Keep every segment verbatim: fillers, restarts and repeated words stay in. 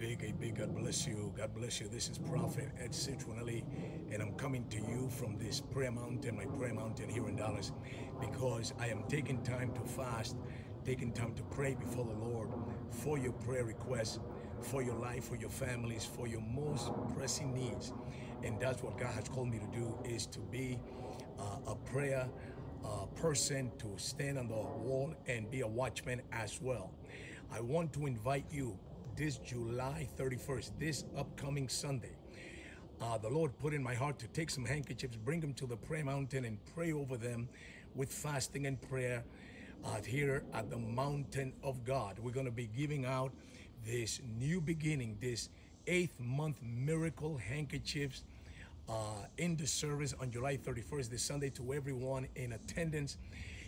big, a big God bless you. God bless you. This is Prophet Ed Citronnelli, and I'm coming to you from this prayer mountain, my prayer mountain here in Dallas, because I am taking time to fast, taking time to pray before the Lord for your prayer requests, for your life, for your families, for your most pressing needs. And that's what God has called me to do, is to be uh, a prayer uh, person, to stand on the wall and be a watchman as well. I want to invite you this July thirty-first, this upcoming Sunday. Uh, the Lord put in my heart to take some handkerchiefs, bring them to the prayer mountain and pray over them with fasting and prayer uh, here at the mountain of God. We're going to be giving out this new beginning, this eighth month miracle handkerchiefs uh, in the service on July thirty-first, this Sunday, to everyone in attendance.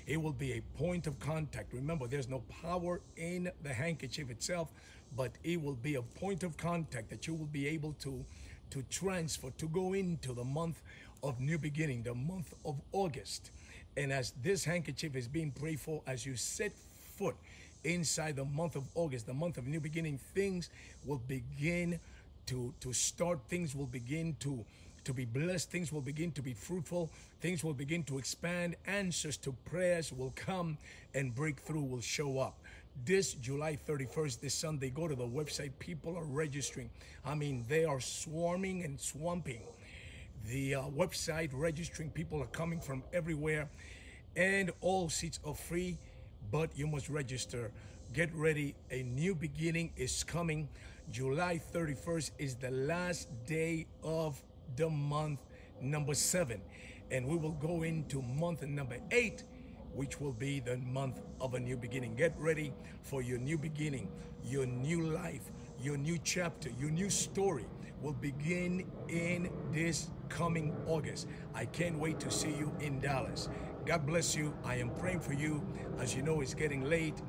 It will be a point of contact. Remember, there's no power in the handkerchief itself, but it will be a point of contact that you will be able to to transfer, to go into the month of new beginning, the month of August. And as this handkerchief is being prayed for, as you set foot inside the month of August, the month of new beginning, things will begin to to start, things will begin to to be blessed, things will begin to be fruitful, things will begin to expand, answers to prayers will come, and breakthrough will show up. This July thirty-first, this Sunday, go to the website. People are registering. I mean, they are swarming and swamping the uh, website, registering. People are coming from everywhere, and all seats are free, but you must register. Get ready. A new beginning is coming. July thirty-first is the last day of the month number seven, and we will go into month number eight, which will be the month of a new beginning. Get ready for your new beginning. Your new life, your new chapter, your new story will begin in this coming August. I can't wait to see you in Dallas. God bless you. I am praying for you. As you know, it's getting late.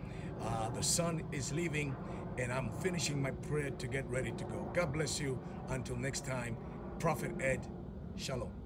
Uh, the sun is leaving, and I'm finishing my prayer to get ready to go. God bless you. Until next time, Prophet Ed, shalom.